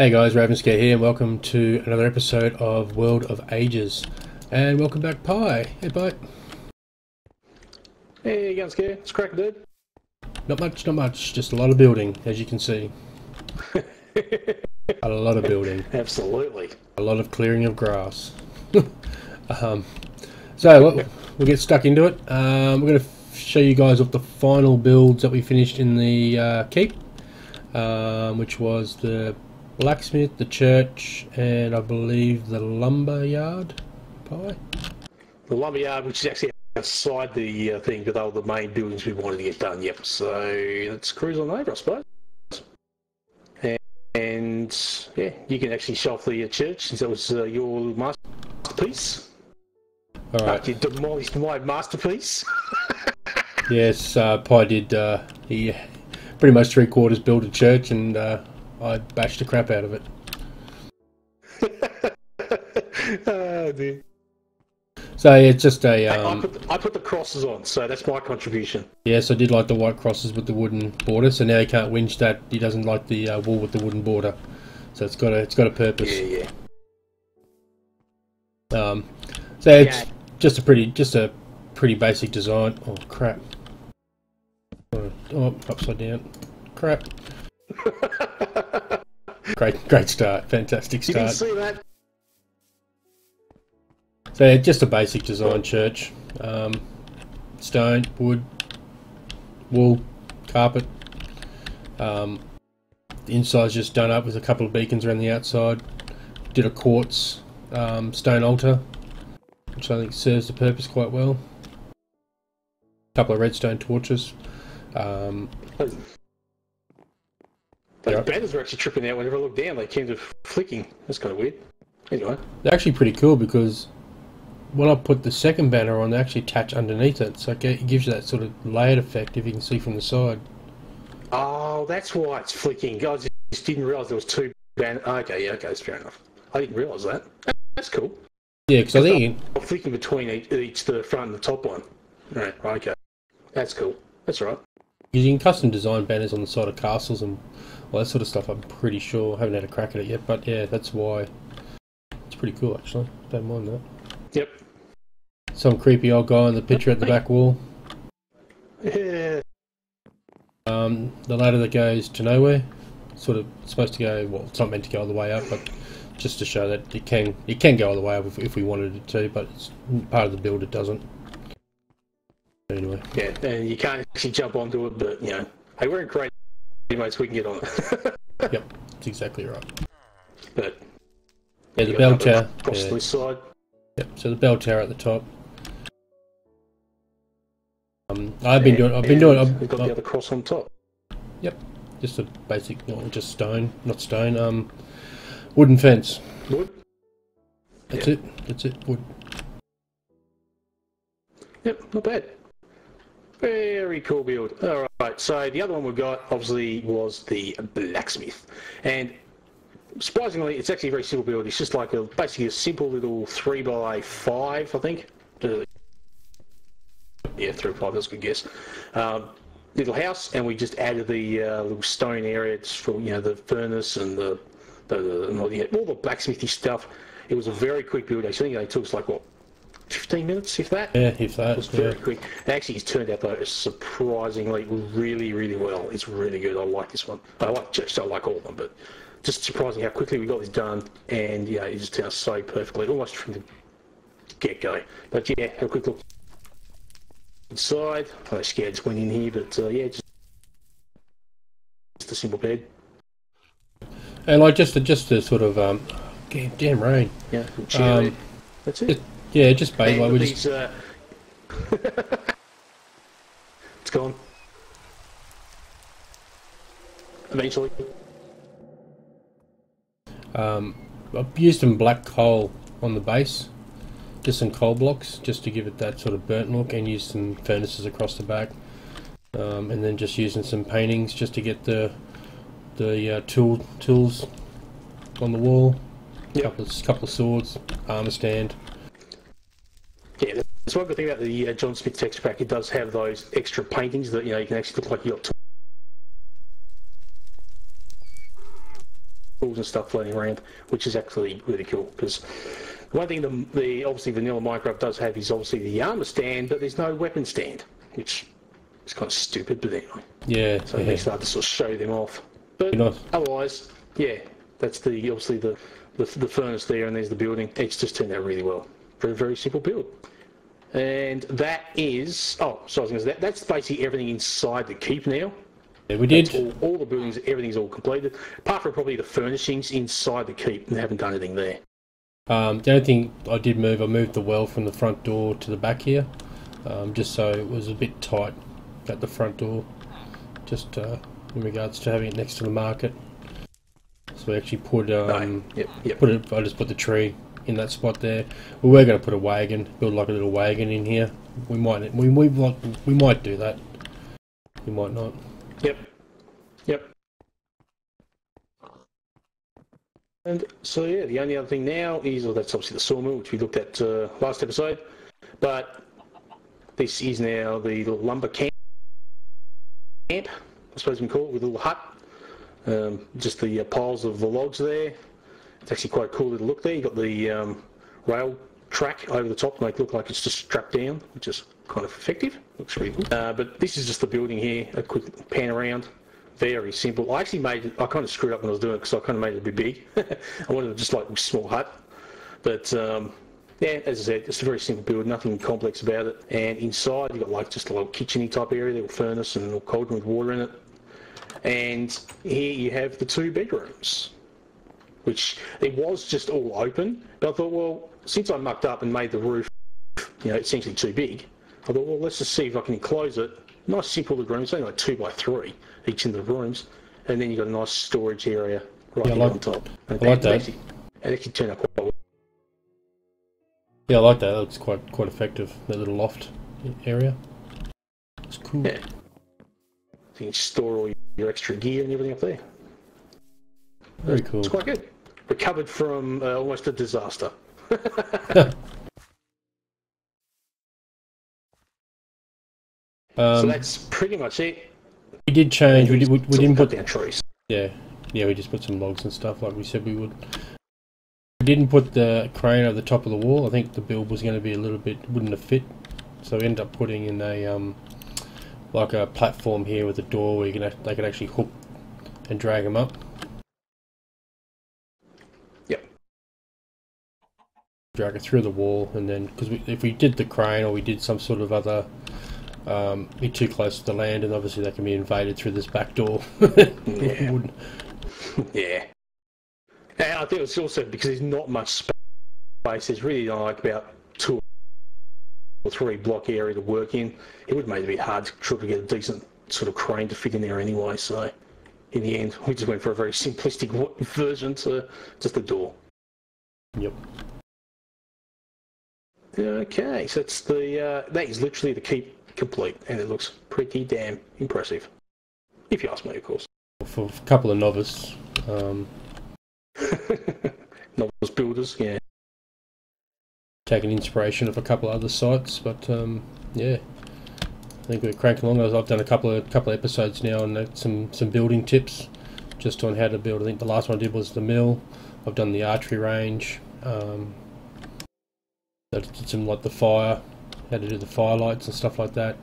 Hey guys, Ravenscare here, and welcome to another episode of World of Ages. And welcome back, Pi. Hey, Pi. Hey, Ravenscare. It's cracking, dude. Not much. Just a lot of building, as you can see. A lot of building. Absolutely. A lot of clearing of grass. So we'll get stuck into it. We're going to show you guys off the final builds that we finished in the keep, which was the blacksmith, the church, and I believe the lumber yard. Pie? The lumber yard, which is actually outside the thing, because they were the main buildings we wanted to get done. Yep. So let's cruise on over, I suppose. And yeah, you can actually show off the church, since that was your masterpiece. All right. You demolished my masterpiece. Yes, Pi did. He pretty much 3/4 built a church, and I bashed the crap out of it. Oh dear. So yeah, it's just a. I put the crosses on, so that's my contribution. Yes, I did like the white crosses with the wooden border. So now he can't winch that. He doesn't like the wall with the wooden border. So it's got a purpose. Yeah, yeah. So it's just a pretty basic design. Oh crap! Oh, upside down. Crap. Great start. Fantastic start. You didn't see that. So yeah, just a basic design church. Stone, wood, wool, carpet. The inside's just done up with a couple of beacons around the outside. Did a quartz stone altar, which I think serves the purpose quite well. A couple of redstone torches. Those banners were actually tripping out whenever I looked down. They came to flicking. That's kind of weird. Anyway, they're actually pretty cool because when I put the second banner on, they actually attach underneath it, so it gives you that sort of layered effect if you can see from the side. Oh, that's why it's flicking. I just didn't realise there was two banners. Okay, yeah, okay, that's fair enough. I didn't realise that. That's cool. Yeah, because I think I'm flicking between each the front and the top one. Right. Okay. That's cool. That's right. Because you can custom design banners on the side of castles and all that sort of stuff, I'm pretty sure. I haven't had a crack at it yet, but yeah, that's why. It's pretty cool, actually. Don't mind that. Yep. Some creepy old guy in the picture at the back wall. Yeah. The ladder that goes to nowhere. Sort of supposed to go, well, it's not meant to go all the way up, but just to show that it can go all the way up if we wanted it to, but it's part of the build, it doesn't. Anyway. Yeah, and you can't actually jump onto it, but, you know, hey, we're in great mates, we can get on it. Yep, that's exactly right. But, yeah, the bell tower. Across this side. Yep, so the bell tower at the top. I've got the other cross on top. Yep, just a basic, just stone, not stone, wooden fence. Wood? That's it, wood. Yep, not bad. Very cool build. All right, so the other one we got obviously was the blacksmith, and surprisingly, it's actually a very simple build. It's just like basically a simple little 3x5, I think. Yeah, 3x5. That's a good guess. Little house, and we just added the little stone area for the furnace and all the blacksmithy stuff. It was a very quick build. Actually, I think it took us like what, 15 minutes, if that? Yeah, if that. It was very quick. And actually, it's turned out, though, surprisingly really, really well. It's really good. I like this one. I like church, I like all of them, but just surprising how quickly we got this done. And, yeah, it just turned out so perfectly, almost from the get-go. But, yeah, have a quick look inside. I'm scared it went in here, but, yeah, just a simple bed. And, like, just the sort of, damn rain. Yeah, that's it. Yeah, just basically like we just. It's gone. Eventually. I've used some black coal on the base, just some coal blocks, just to give it that sort of burnt look, and used some furnaces across the back, and then just using some paintings just to get the tools on the wall. Yep. Couple of swords, armor stand. Yeah, that's one good thing about the John Smith text pack. It does have those extra paintings that you can actually look like you got tools and stuff floating around, which is actually really cool. Because one thing the obviously vanilla Minecraft does have is obviously the armor stand, but there's no weapon stand, which is kind of stupid. But anyway, yeah. So they start to sort of show them off. But otherwise, yeah, that's the obviously the furnace there, and there's the building. It's just turned out really well. Very, very simple build. And that is that's basically everything inside the keep now. Yeah, we did all the buildings. Everything's all completed, apart from probably the furnishings inside the keep. They haven't done anything there. The only thing I did move, I moved the well from the front door to the back here, just so it was a bit tight at the front door, just in regards to having it next to the market. So we actually put I just put the tree in that spot there. We were going to put a wagon, build like a little wagon in here. We might do that. We might not. Yep. Yep. And so yeah, the only other thing now is, well, that's obviously the sawmill, which we looked at last episode. But this is now the little lumber camp, I suppose we can call it, with a little hut. Just the piles of the logs there. It's actually quite a cool little look there. You've got the rail track over the top to make it look like it's just strapped down, which is kind of effective. Looks really good. But this is just the building here, a quick pan around. Very simple. I actually made it, I kind of screwed up when I was doing it because I kind of made it a bit big. I wanted it just like a small hut. But yeah, as I said, it's a very simple build, nothing complex about it. And inside you've got like just a little kitchen-y type area, little furnace and a little cauldron with water in it. And here you have the two bedrooms, which it was just all open, but I thought, well, since I mucked up and made the roof, you know, essentially too big, I thought, well, let's just see if I can enclose it. Nice simple little room, it's only like 2 by 3 each in the rooms, and then you've got a nice storage area right here on top. And I like that. And it can turn up quite well. Yeah, I like that. That looks quite effective, that little loft area. It's cool. Yeah. You can store all your extra gear and everything up there. Very cool. It's quite good. Recovered from almost a disaster. So that's pretty much it. We did change. We didn't put down trees. Yeah. We just put some logs and stuff like we said we would. We didn't put the crane over the top of the wall. I think the build was going to be a little bit, wouldn't have fit. So we ended up putting in a like a platform here with a door where you can they can actually hook and drag them up. Drag it through the wall, and then because if we did the crane or we did some sort of other be too close to the land, and obviously that can be invaded through this back door. Yeah. Yeah, and I think it's also because there's not much space. There's really like about 2 or 3 block area to work in. It would make it a bit hard to get a decent sort of crane to fit in there anyway, so in the end we just went for a very simplistic version to just the door. Yep. Okay, so it's the that is literally the keep complete, and it looks pretty damn impressive, if you ask me, of course. For a couple of novice, novice builders, yeah. Taking inspiration of a couple of other sites, but yeah, I think we're cranking along. I've done a couple of episodes now on some building tips, just on how to build. I think the last one I did was the mill. I've done the archery range. I did some like the fire, how to do the firelights and stuff like that.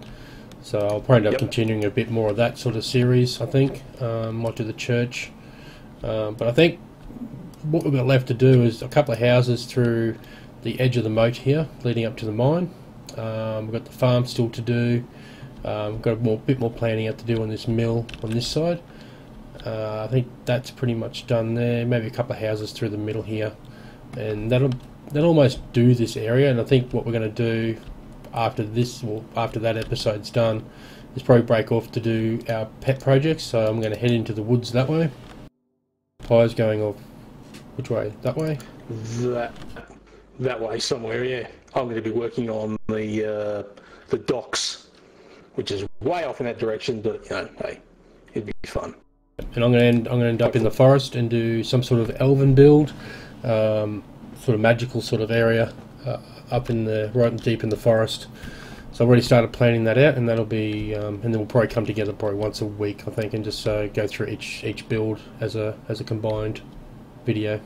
So I'll probably end up continuing a bit more of that sort of series, I think. Might do the church. But I think what we've got left to do is a couple of houses through the edge of the moat here, leading up to the mine. We've got the farm still to do. We've got a bit more planning out to do on this mill on this side. I think that's pretty much done there. Maybe a couple of houses through the middle here. And that'll almost do this area, and I think what we're going to do after this, or after that episode's done, is probably break off to do our pet projects. So I'm going to head into the woods that way. Pi's going off which way? That way? That way somewhere, yeah. I'm going to be working on the docks, which is way off in that direction, but you know, hey, it'd be fun. And I'm going to end up in the forest and do some sort of elven build. Sort of magical sort of area up in the right and deep in the forest. So I've already started planning that out, and that'll be and then we'll probably come together probably once a week, I think, and just go through each build as a combined video.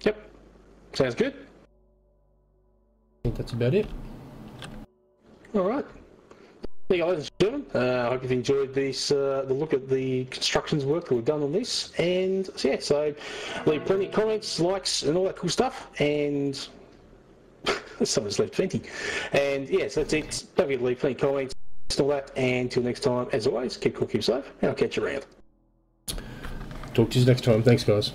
Yep, sounds good. I think that's about it. Alright. There you go, ladies and gentlemen. I hope you've enjoyed this, the look at the constructions work that we've done on this. And yeah, so leave plenty of comments, likes, and all that cool stuff. And someone's left 20. And yeah, so that's it. Don't forget to leave plenty of comments, all that. And until next time, as always, keep cool, keep safe, and I'll catch you around. Talk to you next time. Thanks, guys.